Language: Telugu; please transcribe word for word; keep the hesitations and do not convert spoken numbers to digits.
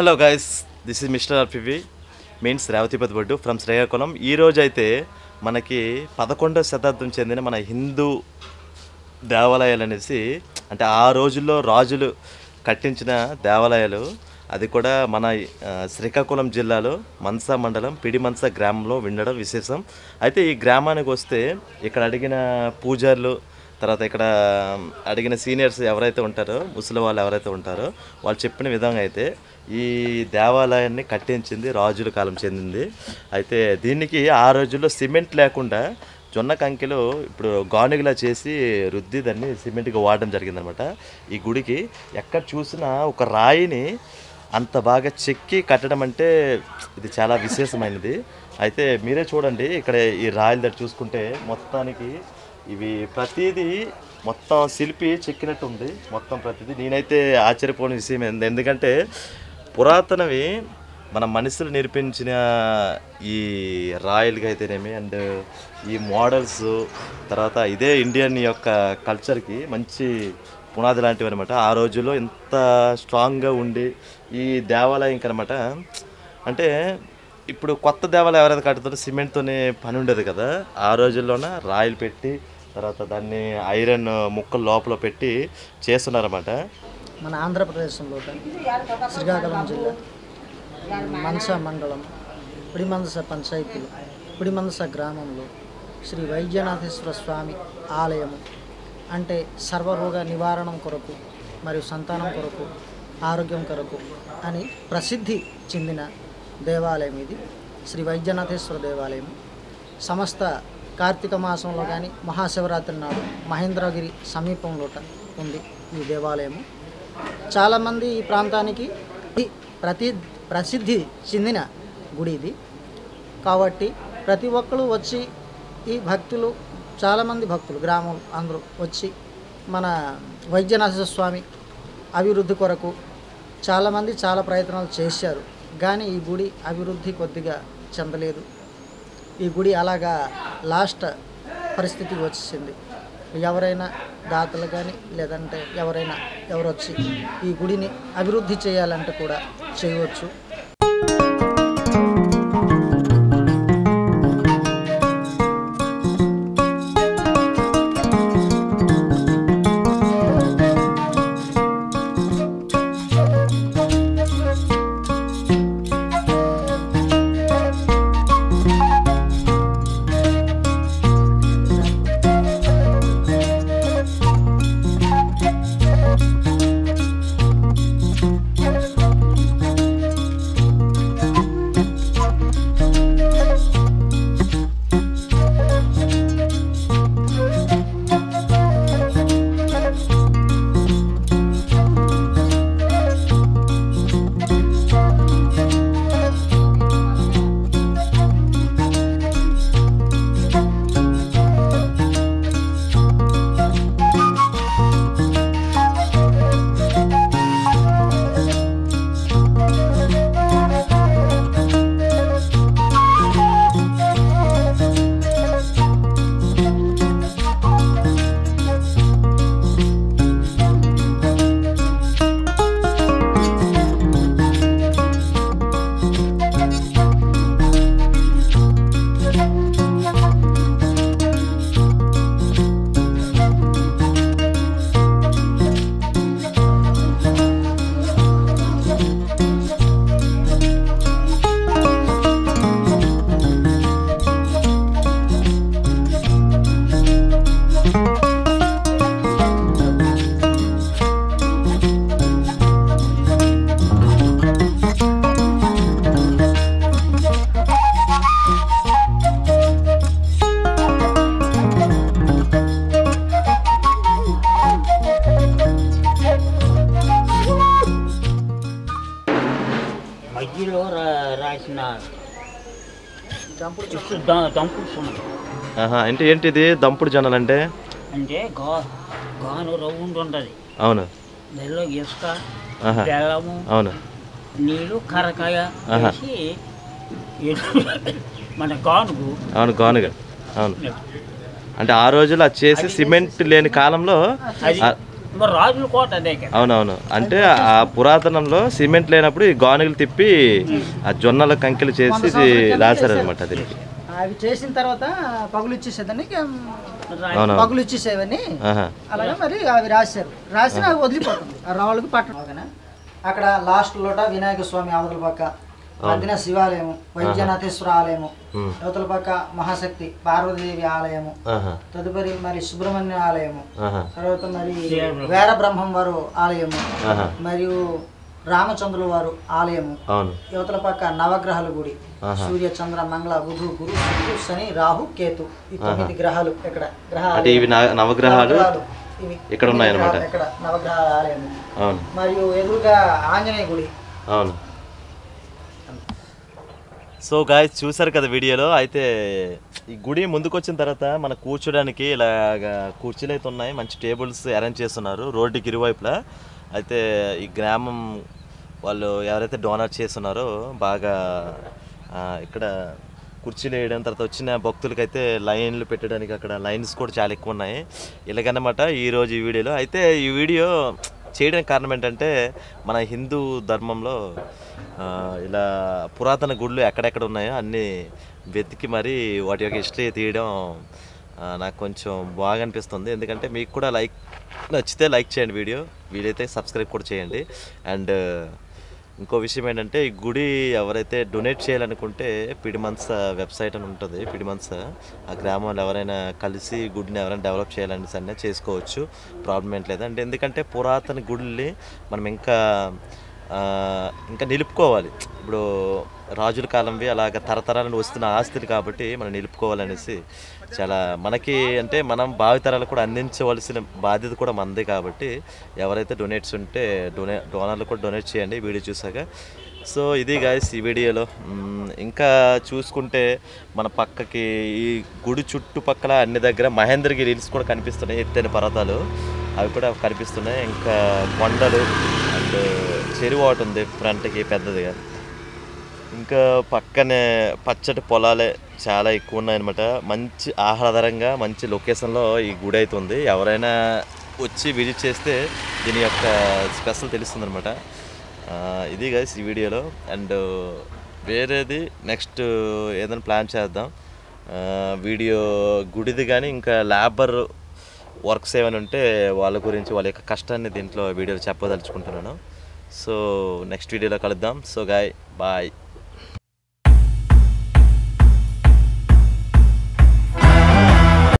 Hello guys, this is Mr Rpb means Ravatipati Boddu from Srikakulam. ee roju aithe manaki eleventh శతాబ్దం చెందిన మన హిందూ దేవాలయాలు అనేసి అంటే ఆ రోజుల్లో రాజులు కట్టించిన దేవాలయాలు అది కూడా మన శ్రీకాకుళం జిల్లాలో మంసా మండలం పిడి మంసా గ్రామంలో విండడం విశేషం. అయితే ఈ గ్రామానికి వస్తే ఇక్కడ అడిగిన పూజారులు తర్వాత ఇక్కడ అడిగిన సీనియర్స్ ఎవరైతే ఉంటారో ముసలి వాళ్ళు ఎవరైతే ఉంటారో వాళ్ళు చెప్పిన విధంగా అయితే ఈ దేవాలయాన్ని కట్టించింది రాజుల కాలం చెందింది. అయితే దీనికి ఆ రోజుల్లో సిమెంట్ లేకుండా జొన్న కంకిలో ఇప్పుడు గానుగలా చేసి రుద్ది దాన్ని సిమెంట్గా వాడడం జరిగిందనమాట. ఈ గుడికి ఎక్కడ చూసినా ఒక రాయిని అంత బాగా చెక్కి కట్టడం అంటే ఇది చాలా విశేషమైనది. అయితే మీరే చూడండి ఇక్కడ ఈ రాయిల దగ్గర చూసుకుంటే మొత్తానికి ఇవి ప్రతిదీ మొత్తం శిల్పి చెక్కినట్టు ఉంది. మొత్తం ప్రతిదీ నేనైతే ఆశ్చర్యపోయిన విషయం ఏంది ఎందుకంటే పురాతనవి మన మనుషులు నిర్మించిన ఈ రాయల్గా అయితేనేమి అండ్ ఈ మోడల్స్ తర్వాత ఇదే ఇండియన్ యొక్క కల్చర్కి మంచి పునాది లాంటివి అనమాట. ఆ రోజుల్లో ఇంత స్ట్రాంగ్గా ఉండి ఈ దేవాలయం కనమాట అంటే ఇప్పుడు కొత్త దేవాలయం ఎవరైతే కడుతుంటే సిమెంట్తోనే పని ఉండదు కదా, ఆ రోజుల్లోన రాయిలు పెట్టి తర్వాత దాన్ని ఐరన్ ముక్కలు లోపల పెట్టి చేస్తున్నారన్నమాట. మన ఆంధ్రప్రదేశ్లో శ్రీకాకుళం జిల్లా మంసా మండలం పిడి మంసా పంచాయతీలో పిడి మంసా గ్రామంలో శ్రీ వైద్యనాథేశ్వర స్వామి ఆలయము అంటే సర్వరోగ నివారణం కొరకు మరియు సంతానం కొరకు ఆరోగ్యం కొరకు అని ప్రసిద్ధి చెందిన దేవాలయం ఇది. శ్రీ వైద్యనాథేశ్వర దేవాలయం సమస్త కార్తీక మాసంలో కానీ మహాశివరాత్రి నాడు మహేంద్రగిరి సమీపంలో ఉంది ఈ దేవాలయము. చాలామంది ఈ ప్రాంతానికి ప్రతి ప్రసిద్ధి చెందిన గుడి ఇది కాబట్టి ప్రతి ఒక్కరు వచ్చి ఈ భక్తులు చాలామంది భక్తులు గ్రామం అందరూ వచ్చి మన వైద్యనాథేశ్వర స్వామి అభివృద్ధి కొరకు చాలామంది చాలా ప్రయత్నాలు చేశారు కానీ ఈ గుడి అభివృద్ధి కొద్దిగా చెందలేదు. ఈ గుడి అలాగా లాస్ట్ పరిస్థితికి వచ్చింది. ఎవరైనా దాతలు కానీ లేదంటే ఎవరైనా ఎవరొచ్చి ఈ గుడిని అభివృద్ధి చేయాలంటే కూడా చేయవచ్చు. మధ్యలో రాసిన దంపుడు సున్నం అంటే ఏంటిది? దంపుడు జనాలు అంటే అంటే గాను రౌండ్ ఉంటుంది. అవును. నెలలో ఇసుక బెల్లము అవును నీళ్ళు కరకాయ మన గానుగు అవును గానుగ అవును. అంటే ఆ రోజులు అది చేసి సిమెంట్ లేని కాలంలో మరి రాజుల కోట అదే కదా. అవును అవును. అంటే ఆ పురాతనంలో సిమెంట్ లేనప్పుడు ఈ గానుగలు తిప్పి ఆ జొన్నల కంకెలు చేసి రాశారు అన్నమాట. అది అవి చేసిన తర్వాత పగులు ఇచ్చేసేదని పగులు ఇచ్చేసేవని అలాగే మరి అవి రాశారు. రాసినా వదిలిపోతుంది ఆ రావులకు పట్టణ. అక్కడ లాస్ట్ లోట వినాయక స్వామి అవతల పక్క మధ్యన శివాలయము, వైద్యనాథేశ్వర ఆలయము, అవతల పక్క మహాశక్తి పార్వతీదేవి ఆలయము, తదుపరి మరి సుబ్రహ్మణ్య ఆలయము, తర్వాత మరి వేర బ్రహ్మం వారు ఆలయము, మరియు రామచంద్రుల వారు ఆలయము, యువతల పక్క నవగ్రహాల గుడి, సూర్య చంద్ర మంగళ బుధు గురు శుక్రుడు శని రాహు కేతు, ఈ తొమ్మిది గ్రహాలు ఇక్కడ గ్రహాలు నవగ్రహాలు ఇవి ఇక్కడ ఉన్నాయన్నమాట. ఇక్కడ నవగ్రహాల ఆలయము మరియు ఎదురుగా ఆంజనేయ గుడి. అవును. సో గాయస్ చూసారు కదా వీడియోలో. అయితే ఈ గుడి ముందుకు వచ్చిన తర్వాత మన కూర్చోడానికి ఇలాగ కుర్చీలు అయితే ఉన్నాయి, మంచి టేబుల్స్ అరేంజ్ చేస్తున్నారు రోడ్డుకి ఇరువైపులా. అయితే ఈ గ్రామం వాళ్ళు ఎవరైతే డోనర్ చేస్తున్నారో బాగా ఇక్కడ కుర్చీలు వేయడం, తర్వాత వచ్చిన భక్తులకైతే లైన్లు పెట్టడానికి అక్కడ లైన్స్ కూడా చాలా ఎక్కువ ఉన్నాయి ఇలాగన్నమాట ఈరోజు ఈ వీడియోలో. అయితే ఈ వీడియో చేయడానికి కారణం ఏంటంటే మన హిందూ ధర్మంలో ఇలా పురాతన గుళ్ళు ఎక్కడెక్కడ ఉన్నాయో అన్నీ వెతికి మరి వాటి యొక్క హిస్టరీ తీయడం నాకు కొంచెం బాగా అనిపిస్తుంది. ఎందుకంటే మీకు కూడా లైక్ నచ్చితే లైక్ చేయండి, వీడియో వీలైతే సబ్స్క్రైబ్ కూడా చేయండి. అండ్ ఇంకో విషయం ఏంటంటే ఈ గుడి ఎవరైతే డొనేట్ చేయాలనుకుంటే పిడి మందసా వెబ్సైట్ అని ఉంటుంది. పిడి మందసా ఆ గ్రామంలో ఎవరైనా కలిసి గుడిని ఎవరైనా డెవలప్ చేయాలని సరే చేసుకోవచ్చు, ప్రాబ్లం ఏం లేదు. అంటే ఎందుకంటే పురాతన గుడిని మనం ఇంకా ఇంకా నిలుపుకోవాలి. ఇప్పుడు రాజుల కాలంవి అలాగ తరతరాలను వస్తున్న ఆస్తులు కాబట్టి మనం నిలుపుకోవాలనేసి చాలా మనకి అంటే మనం భావితరాలు కూడా అందించవలసిన బాధ్యత కూడా మనదే. కాబట్టి ఎవరైతే డొనేట్స్ ఉంటే డొనే డోనర్లు కూడా డొనేట్ చేయండి వీడియో చూసాక. సో ఇది గాయస్ ఈ వీడియోలో. ఇంకా చూసుకుంటే మన పక్కకి ఈ గుడి చుట్టుపక్కల అన్ని దగ్గర మహేంద్రగిరి హిల్స్ కూడా కనిపిస్తున్నాయి, ఎత్తైన పర్వతాలు అవి కూడా కనిపిస్తున్నాయి, ఇంకా కొండలు, అండ్ చెరువు ఒకటి ఉంది ఫ్రంట్కి పెద్దదిగా, ఇంకా పక్కనే పచ్చటి పొలాలే చాలా ఎక్కువ ఉన్నాయన్నమాట. మంచి ఆహ్లాదకరంగా మంచి లొకేషన్లో ఈ గుడి అవుతుంది. ఎవరైనా వచ్చి విజిట్ చేస్తే దీని యొక్క స్పెషల్ తెలుస్తుంది అనమాట. ఇది గైస్ ఈ వీడియోలో. అండ్ వేరేది నెక్స్ట్ ఏదైనా ప్లాన్ చేద్దాం వీడియో గుడిది, కానీ ఇంకా లేబర్ వర్క్స్ ఏమైనా ఉంటే వాళ్ళ గురించి వాళ్ళ యొక్క కష్టాన్ని దీంట్లో వీడియోలో చెప్పదలుచుకుంటున్నాను. సో నెక్స్ట్ వీడియోలో కలుద్దాం. So guy bye.